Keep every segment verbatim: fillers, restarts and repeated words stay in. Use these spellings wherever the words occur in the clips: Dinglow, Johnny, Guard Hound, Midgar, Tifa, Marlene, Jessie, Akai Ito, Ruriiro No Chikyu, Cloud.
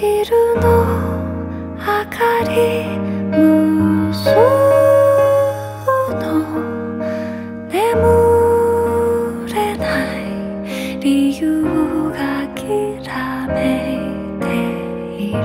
色の明かり無数の眠れない理由がきらめいている。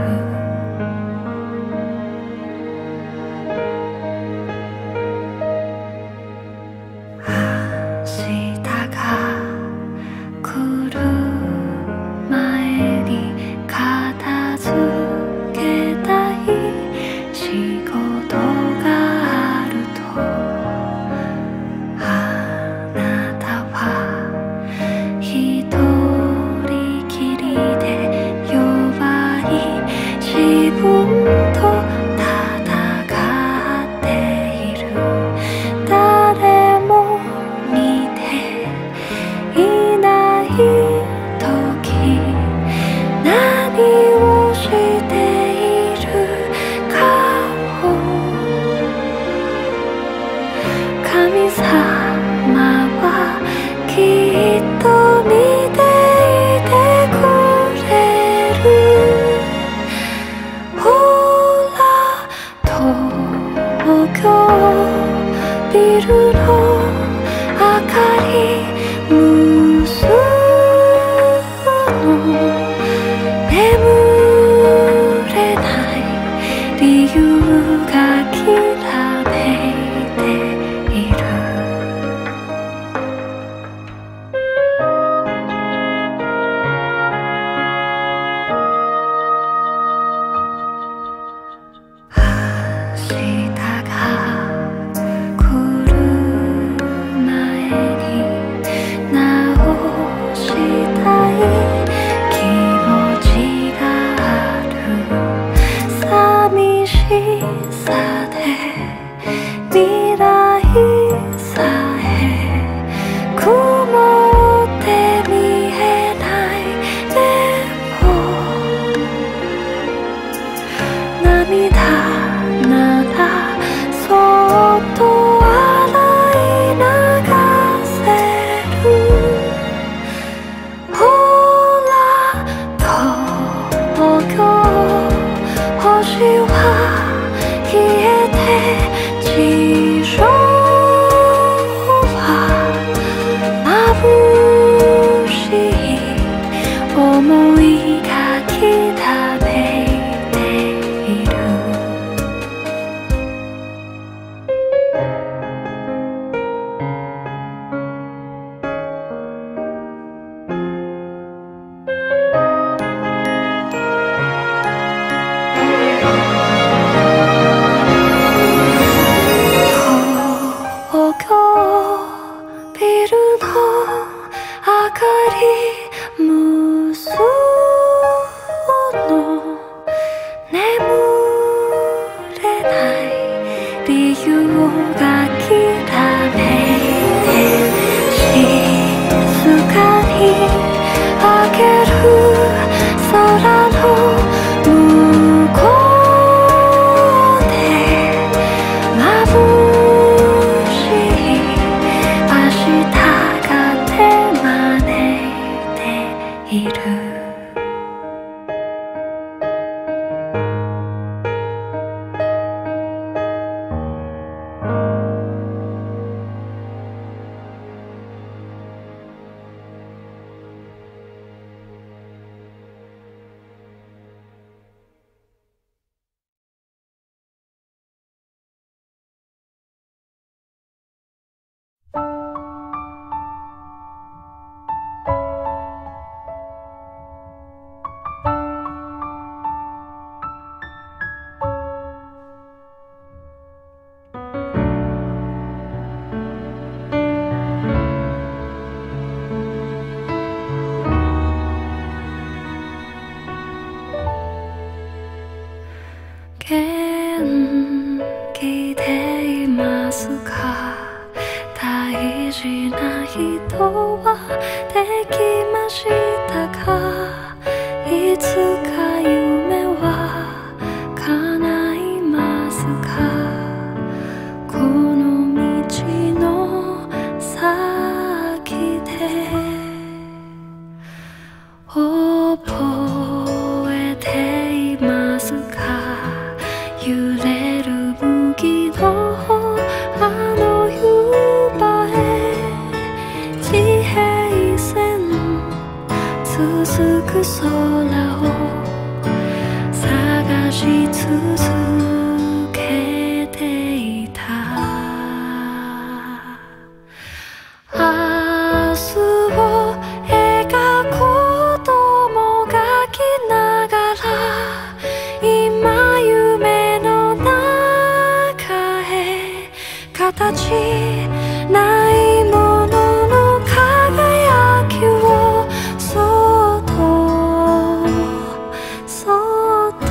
覚えてく空を探し続けていた。明日を描こうともがきながら、今夢の中へ形ないもの「そっと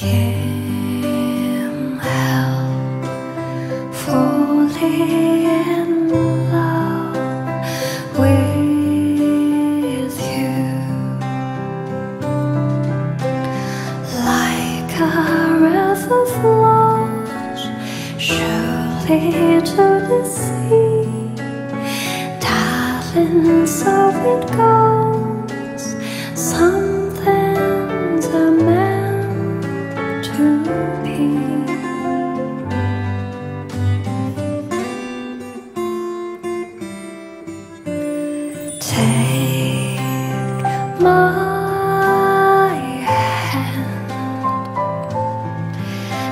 came out fully in love with you, like a river's launch surely to the sea, darling, so it goes. Some take my hand,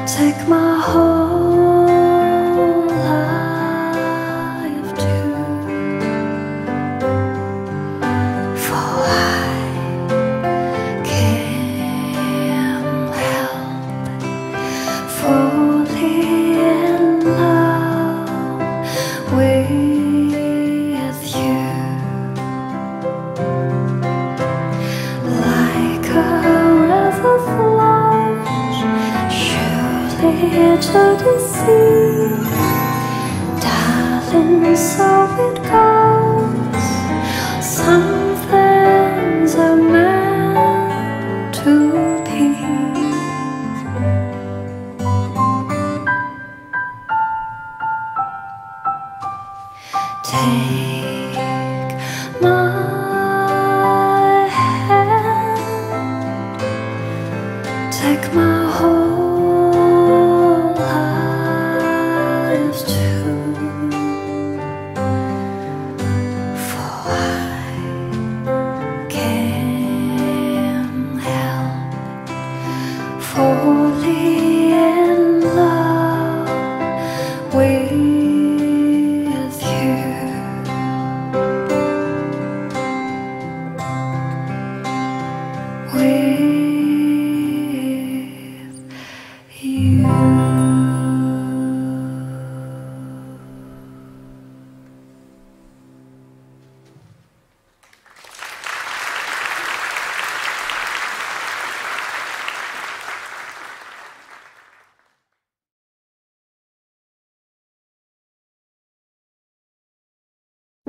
take my whole life too, for I can't help falling in love with you. Here to the sea, darling, so it goes. Some things are meant to be. Take my hand, take my whole. Falling in love with you, with you.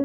Oh,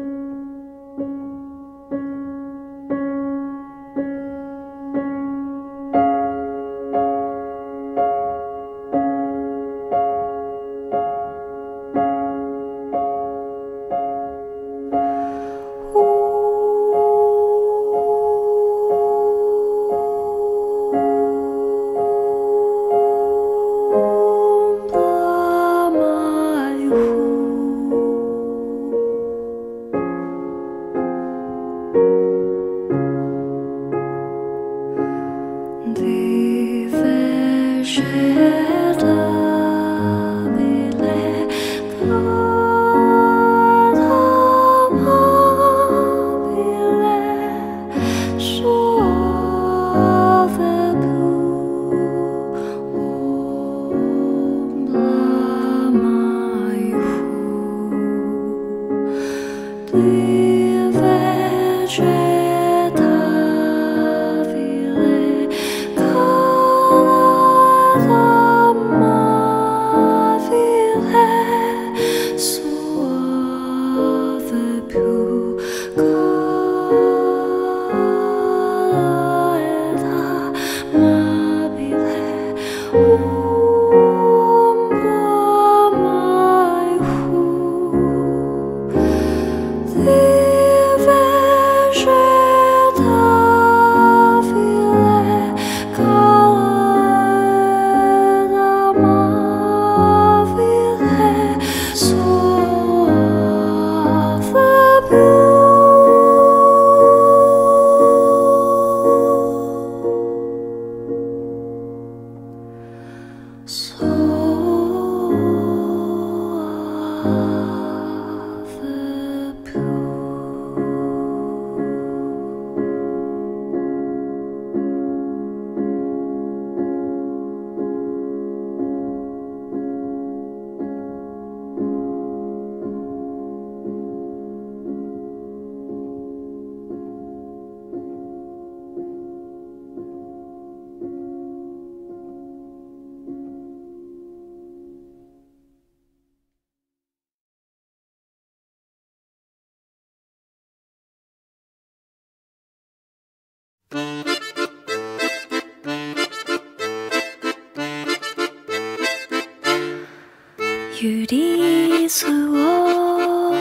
ゆり酢を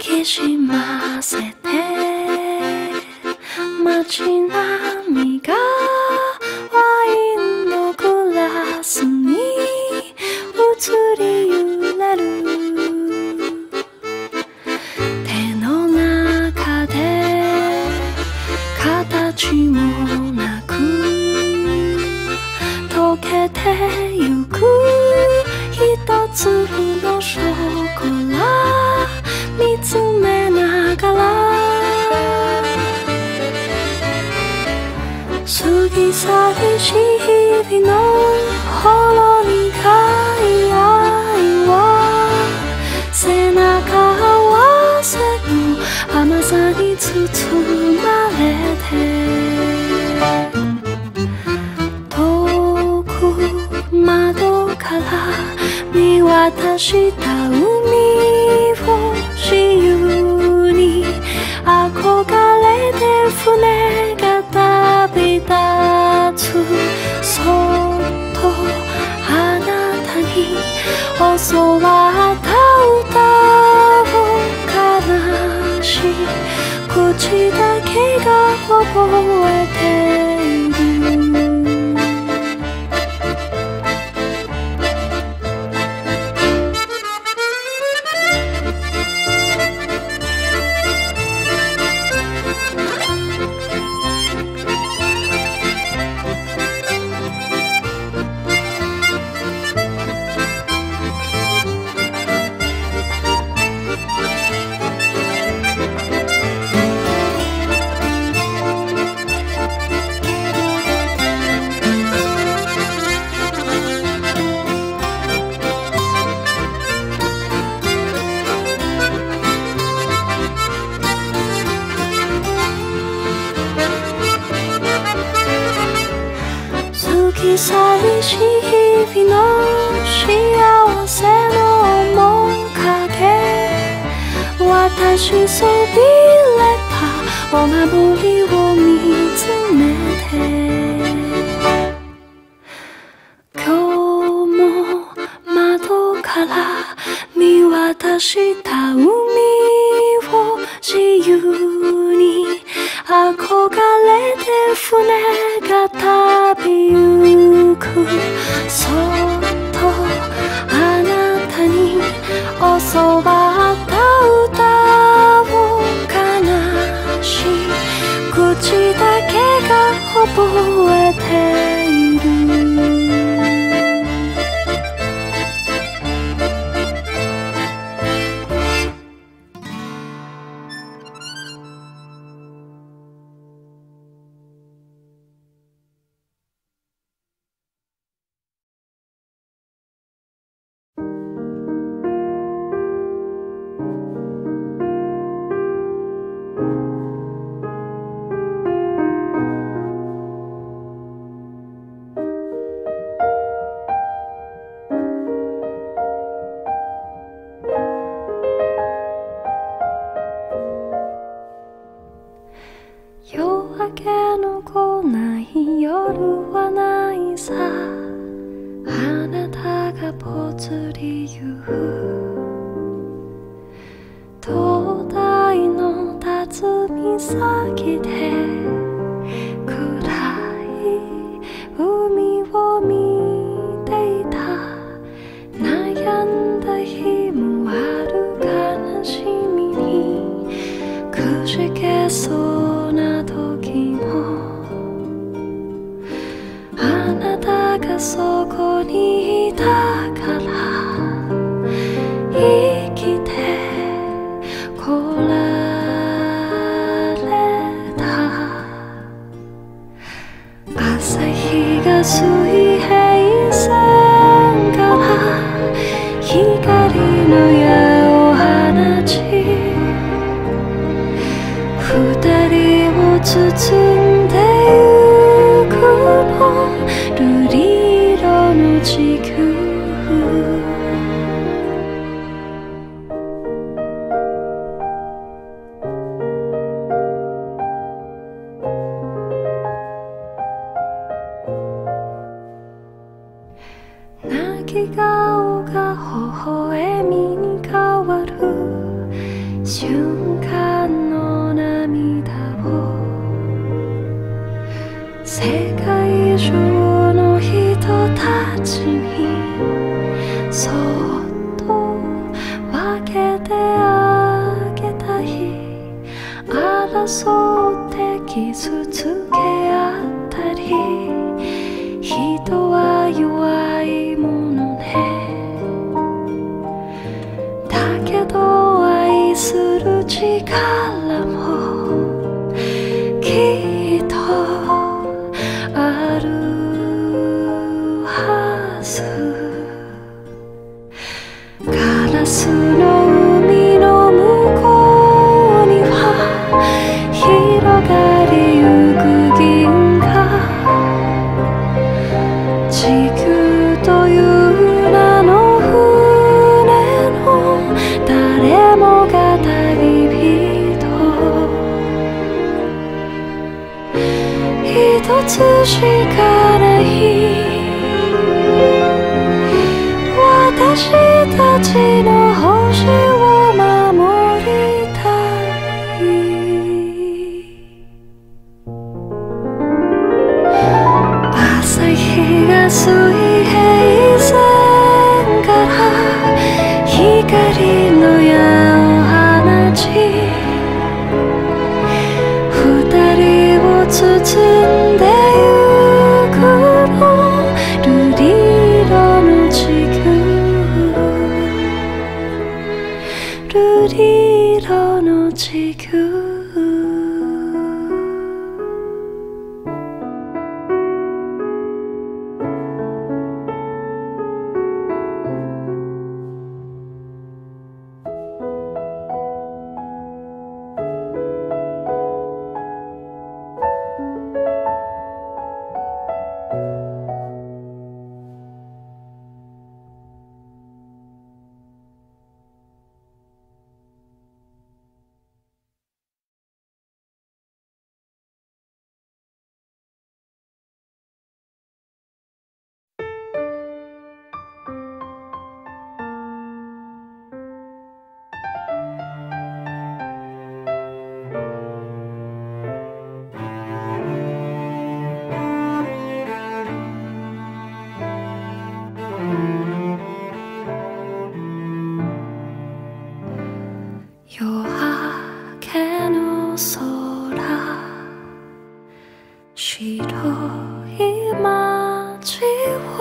きじませて街並みがワインのグラスに映り揺れる手の中で形もなく溶けてゆく「粒のショコラ」「見つめながら」「過ぎ去りし日々のほろ苦い愛は」「背中合わせの甘さに包まれて」「遠く窓から」見渡した海を自由に憧れて船が旅立つそっとあなたに教わった歌を悲しい口だけが覚えている「寂しい日々の幸せの面影」「私そびれたお守りを見つめて」「今日も窓から見渡した海を自由に憧れて船が旅ゆくそっとあなたに教わった歌を悲しい口だけが覚えている笑顔が微笑みに変わる瞬間の涙を世界中の人たちにそっと分けてあげたい。争って傷つけ合ったり人は弱いものね。だけど愛する力もきっとあるはず。ガラスの海の向こうには広がりゆく銀河。地球という名の船の誰もが旅人。一つしかない私たちの星を守りたい。朝日が水平線から光の矢を放ち二人を包んでゆくの瑠璃色の地球。瑠璃色の地球。夜明けの空、白い街を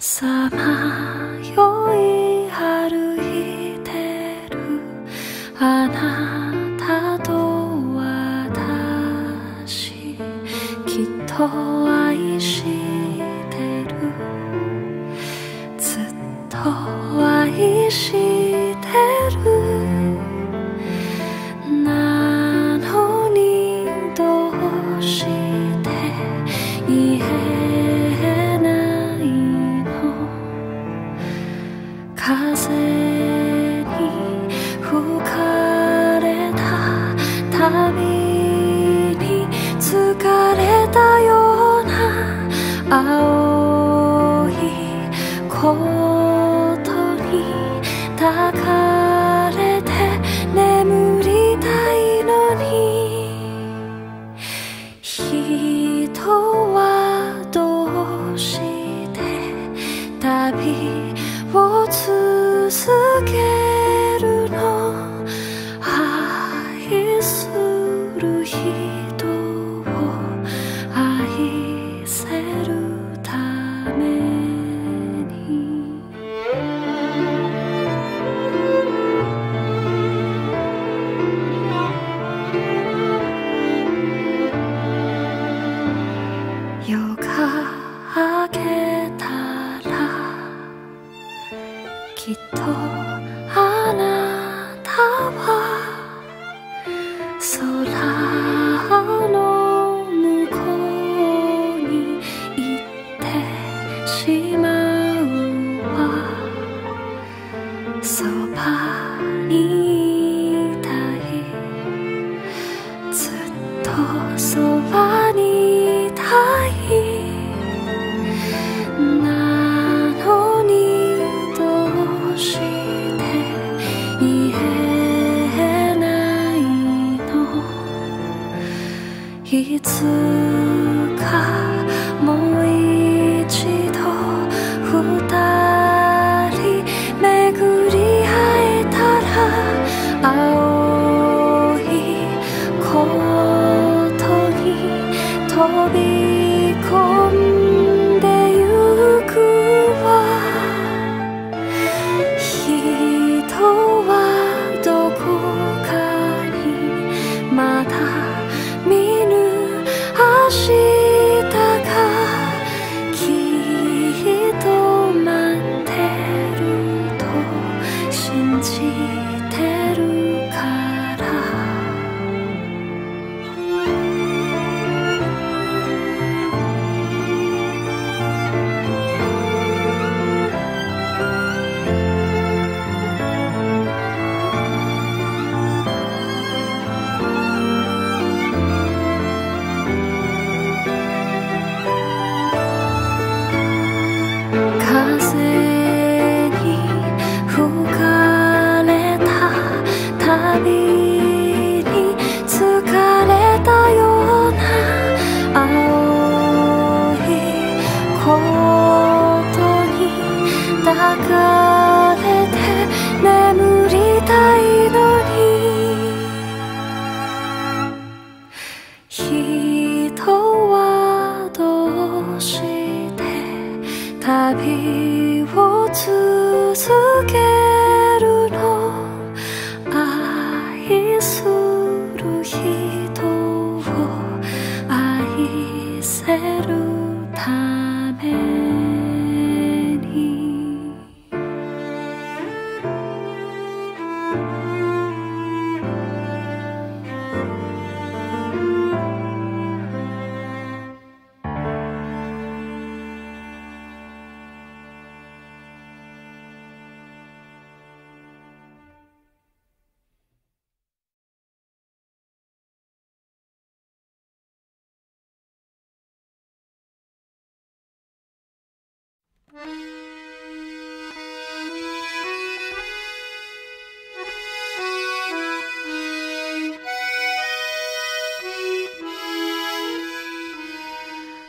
さまよい歩いてるあなたと私、きっと愛してる。ずっと愛してる。なのにどうして言えないの。風に吹かれた旅に疲れたような青いことに抱かれ眠りたいのに人はどうして旅を続けるの。愛する人を愛せるため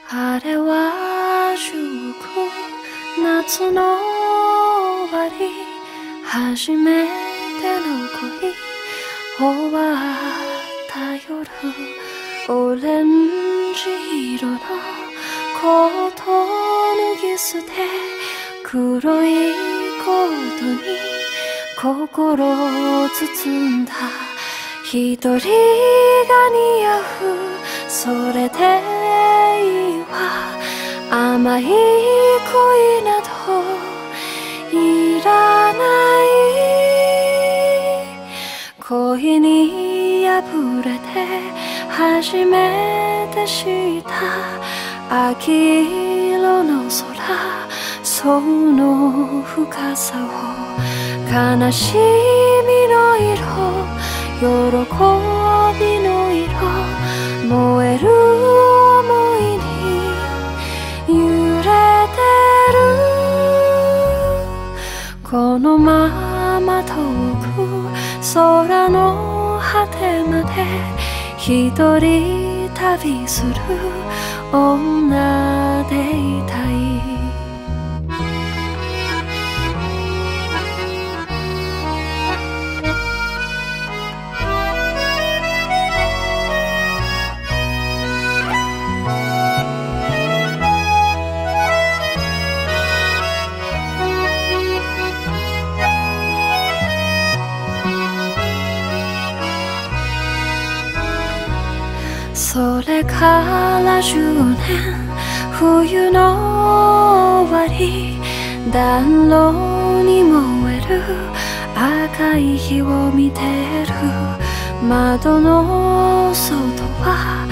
あれはじゅうくがつの終わり、初めての恋終わった夜、オレンジ色のコートを脱ぎ捨て、黒いコートに心を包んだ、一人が似合うそれで甘い恋などいらない、恋に破れて初めて知った秋色の空、その深さを、悲しみの色、喜びの色、燃える想いに揺れてる、このまま遠く空の果てまで一人旅する女でいたい。それからじゅうねん、冬の終わり、暖炉に燃える赤い火を見てる、窓の外は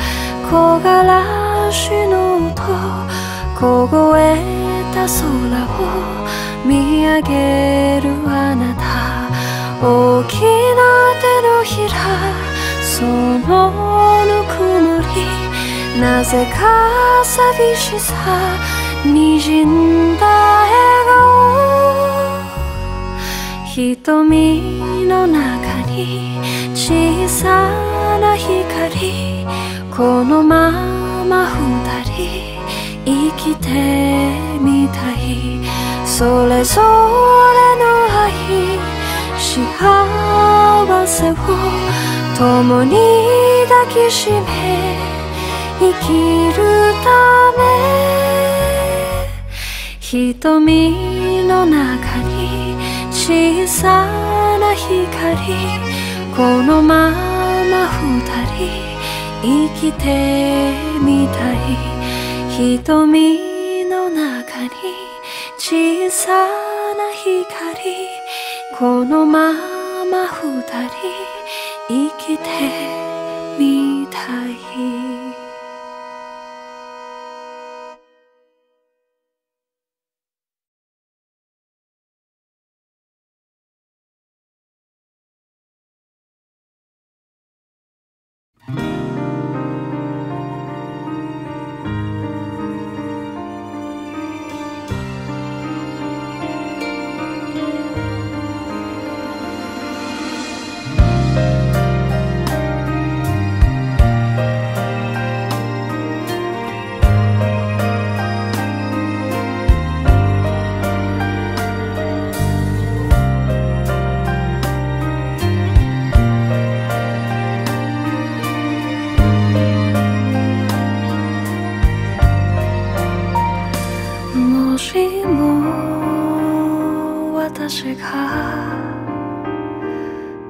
木枯らしの音、凍えた空を見上げるあなた、大きな手のひら、そのぬくもり、なぜか寂しさにじんだ笑顔、瞳の中に小さな光、このままそれぞれの愛、幸せを共に抱きしめ、生きるため瞳の中に小さな光、このまま二人生きてみたい。瞳小さな光、このまま二人生きてみたい。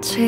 ち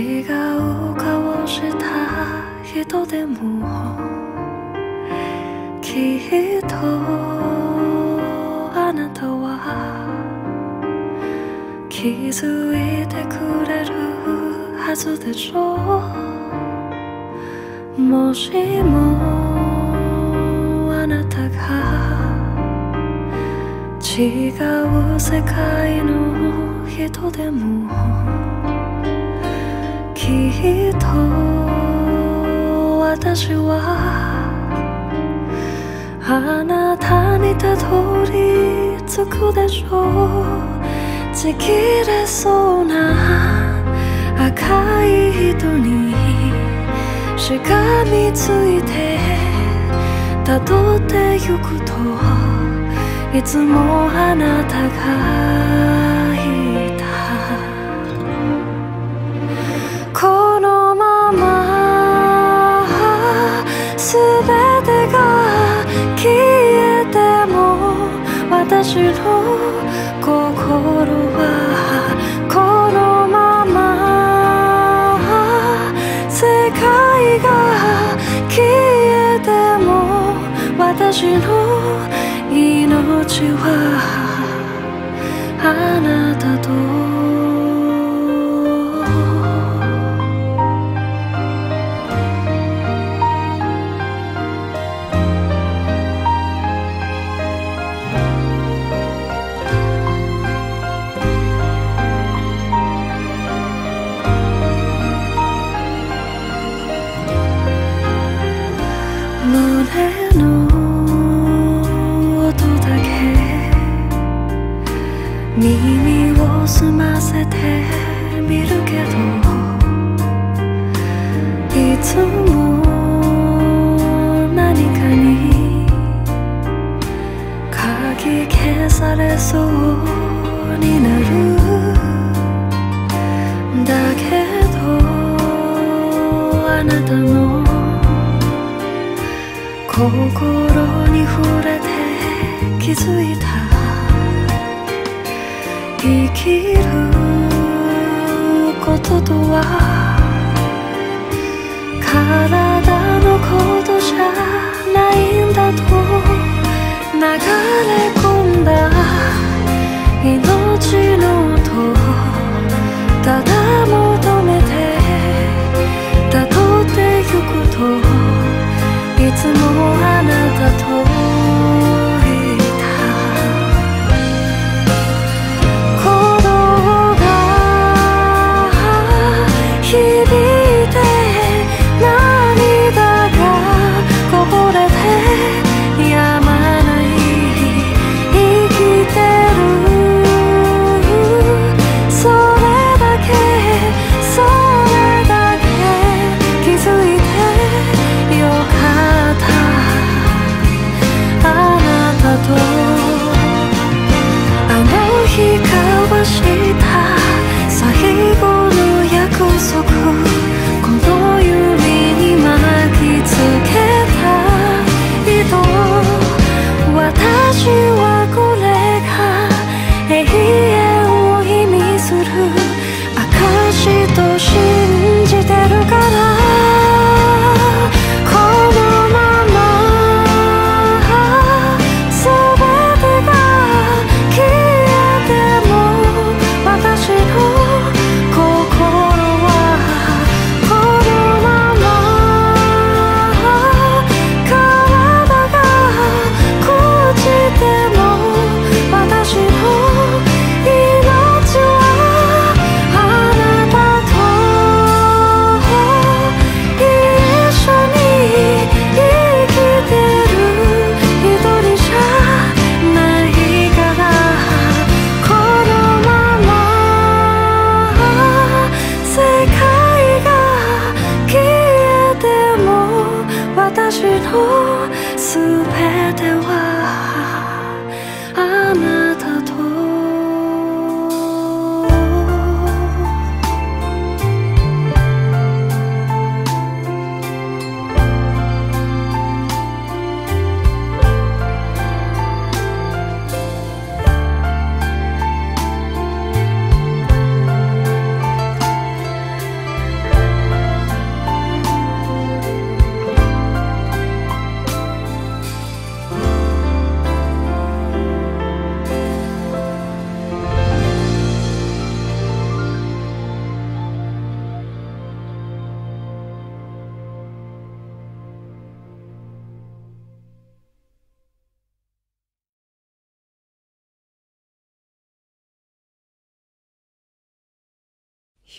ぎれそうな赤い糸にしがみついてたどってゆくと、いつもあなたがいた。このまま全てが消えても私の心はこのまま、世界が消えても私の命はあなたと済ませてみるけど、いつも何かにかき消されそうになる。だけどあなたの心に触れて気づいた。生きることとは体のことじゃないんだと、流れ込んだ命の音ただ求めてたどってゆくと、いつもあなたと響いて涙がこぼれて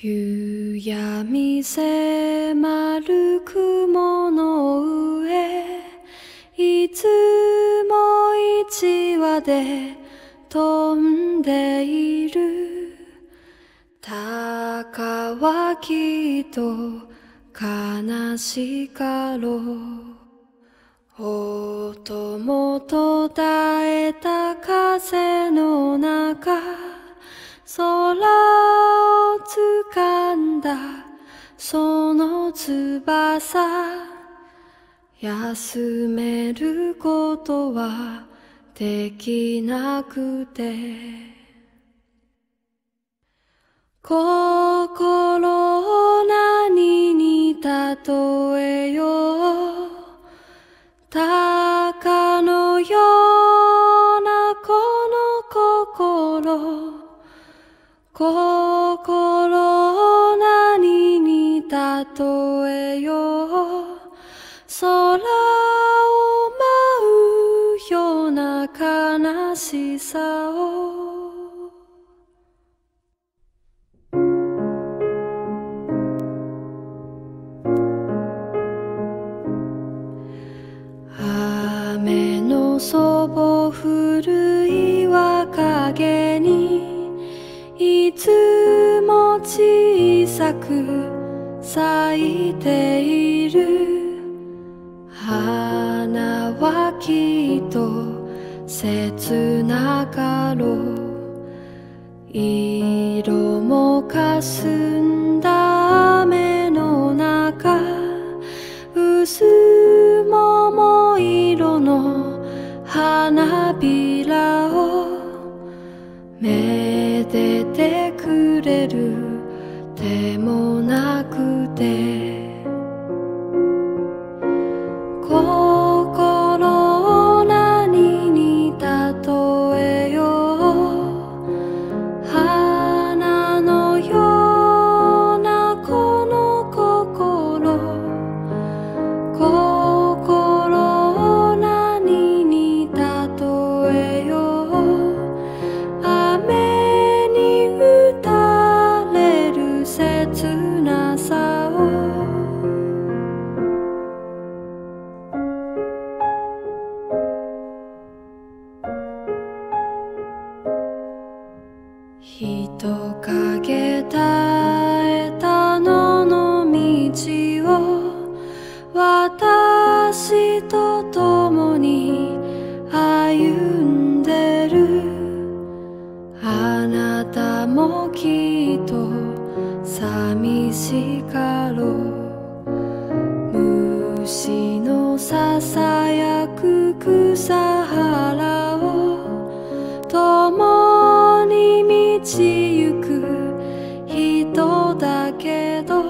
夕闇迫る雲の上、いつも一羽で飛んでいる。鷹はきっと悲しかろう。音も途絶えた風の中、空を掴んだその翼、休めることはできなくて、心を何に例えよう。鷹のようなこの心、心を何に例えよう。空を舞うような悲しさを。雨のそぼ降る岩陰に、いつも小さく咲いている。花はきっと切なかろう。色も霞んだ雨の中、薄桃色の花びらをめでてくれるでもなくて、心を何に例えよう。花のようなこの心、心を何に例えよう。私と共に歩んでる。あなたもきっと寂しかろう。虫のささやく草原を共に道行く人だけど、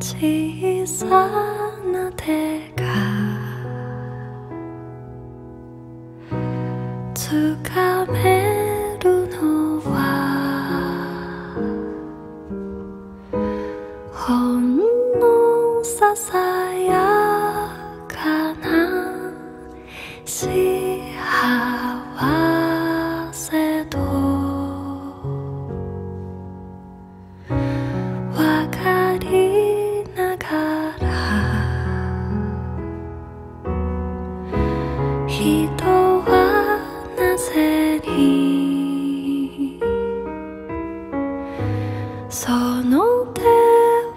小さな手がつかめるのはほんのささやかな幸せとわかり人はなぜにその手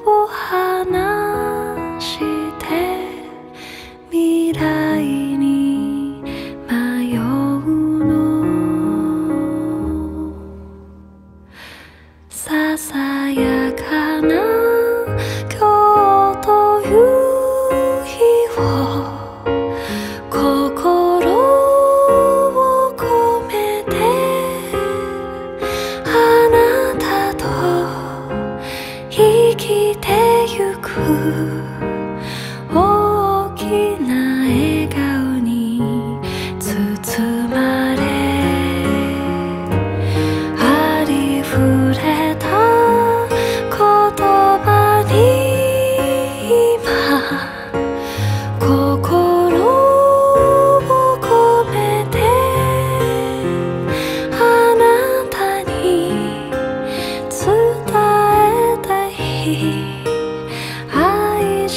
を離して未来に迷うのささやかな今日という日を大きな笑顔に包まれありふれた言葉に今心を込めてあなたに伝えたい小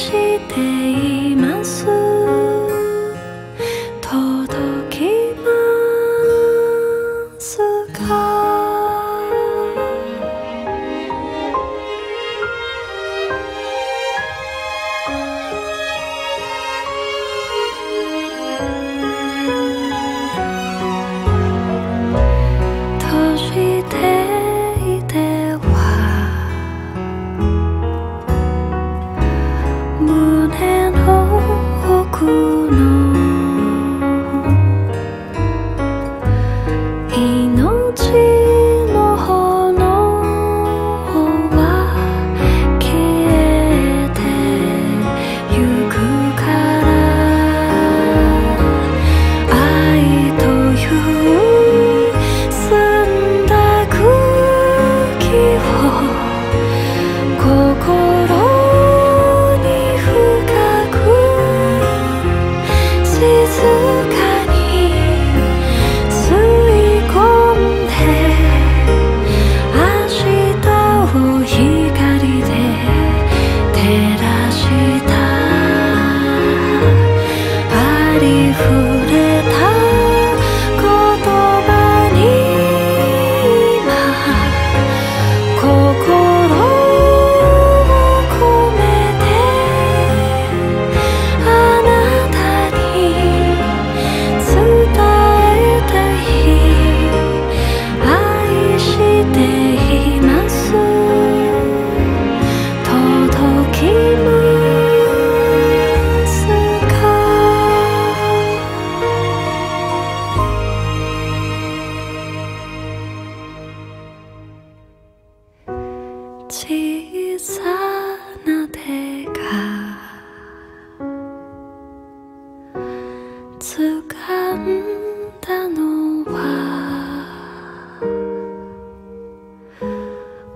さな手が掴んだのは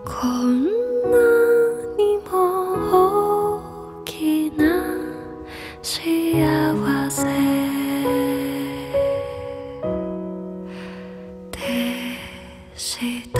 こんなにも大きな幸せでした。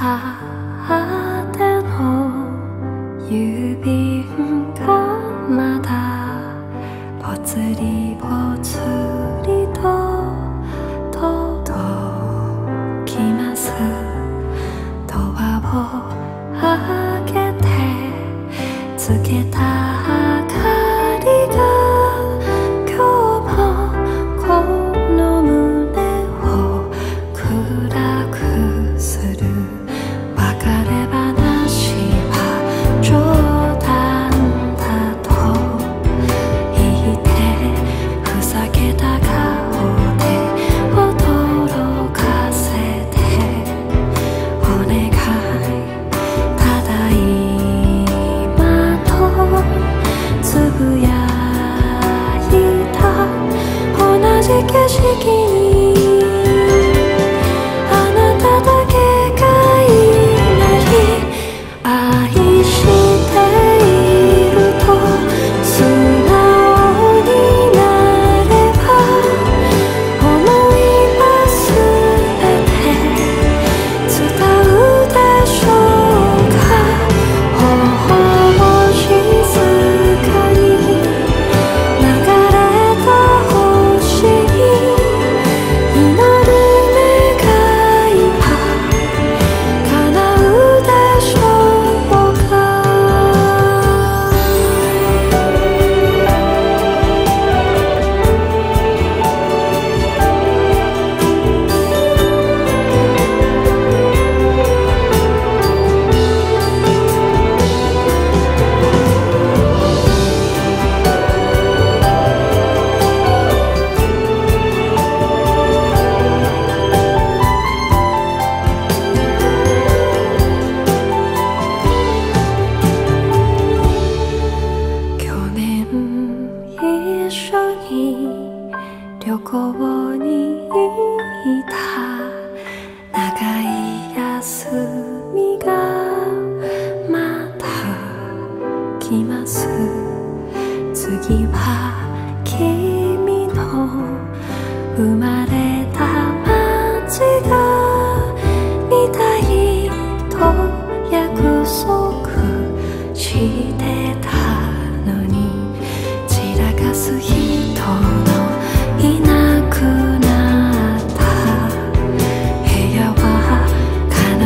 「悲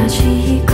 しい声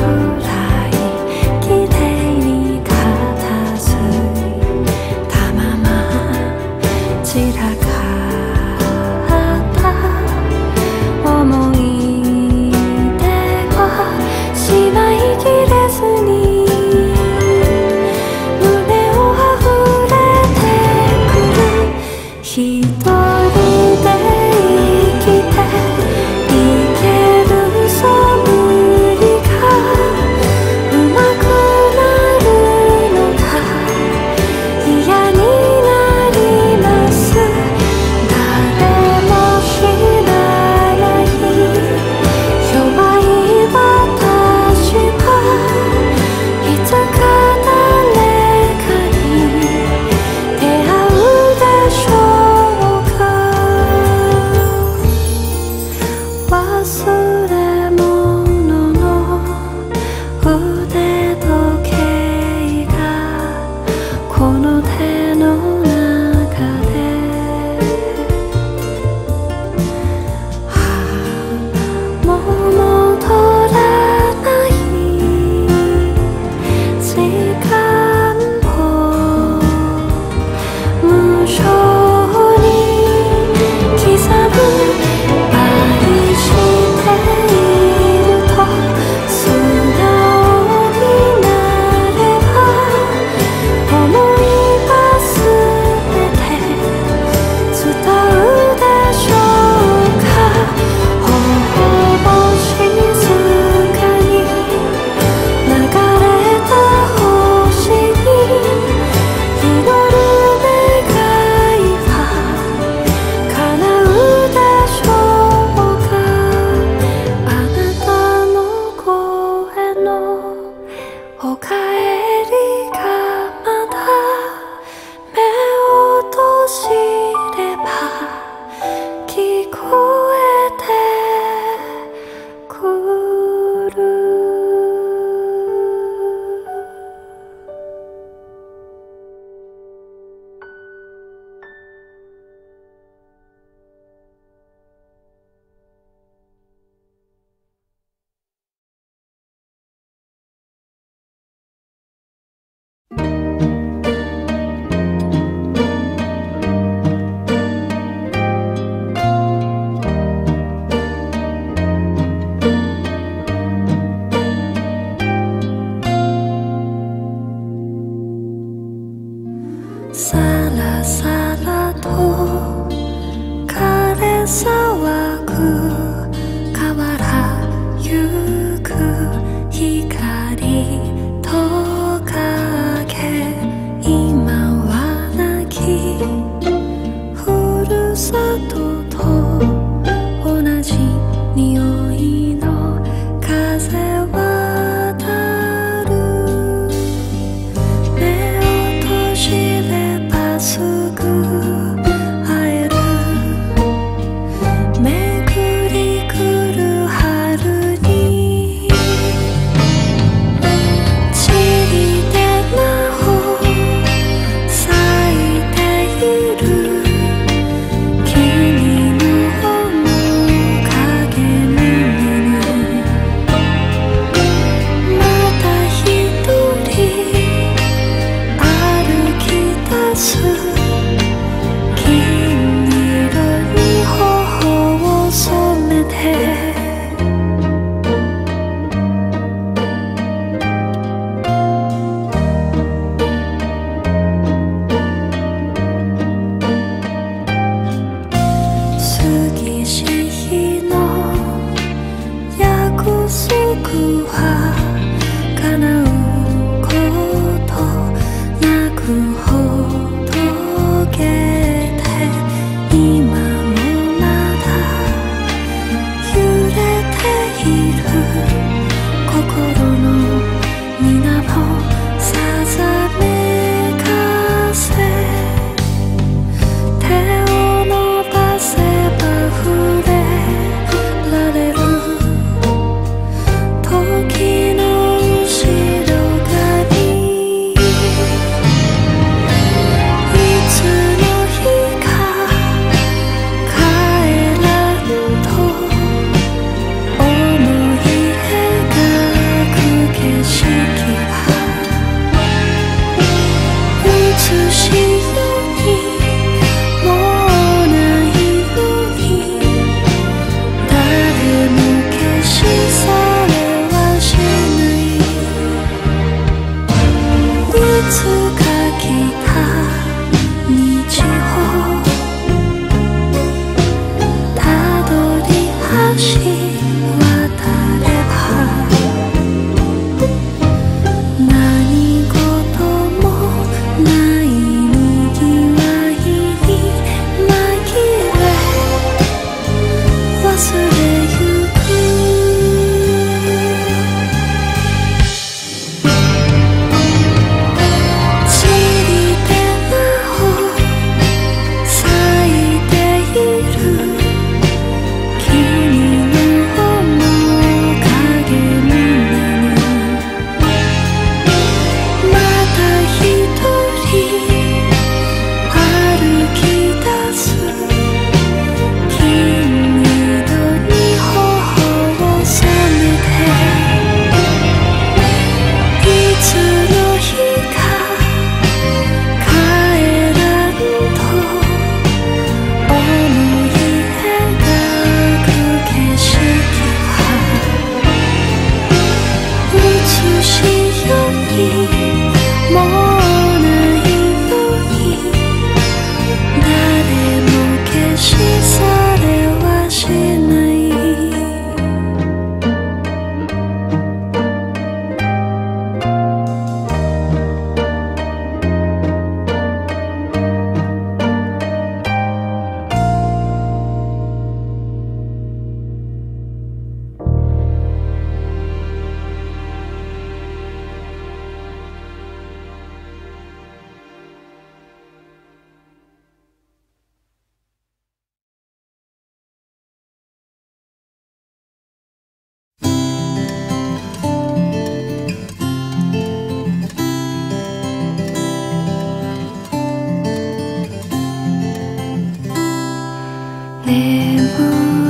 眠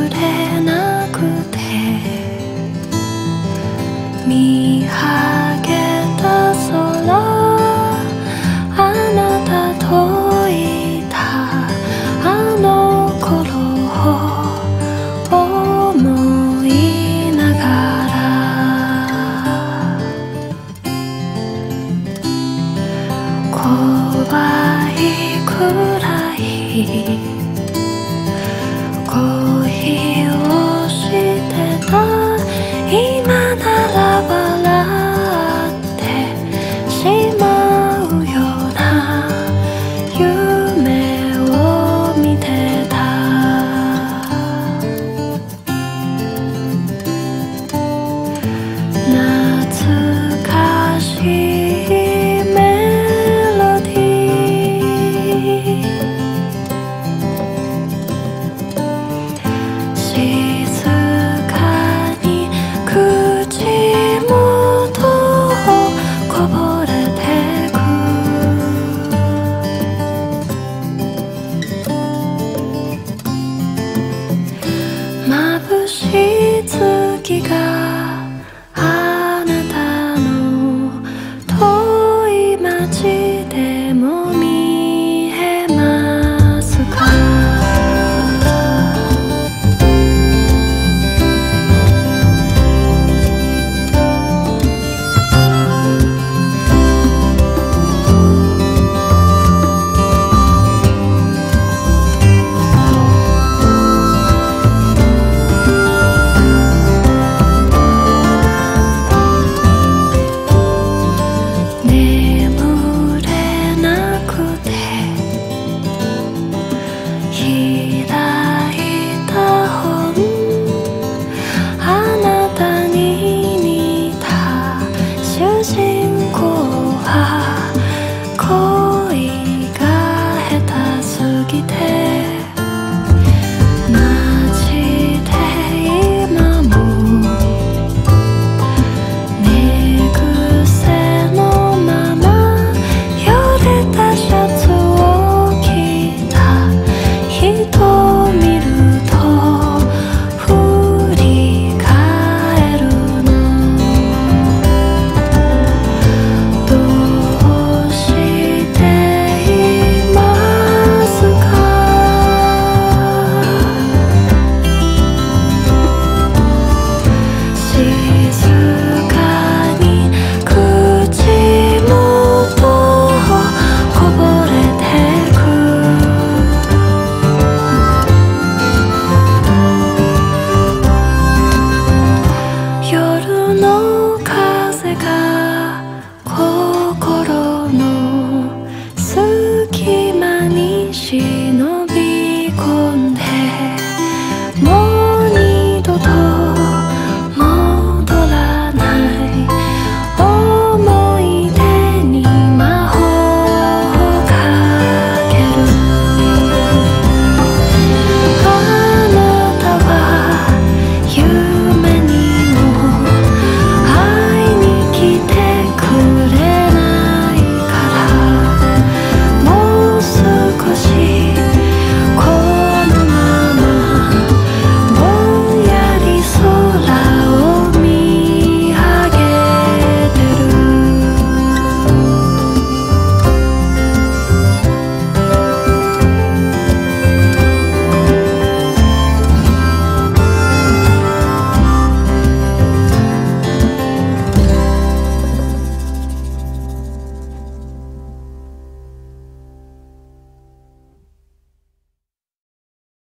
れなくて見張る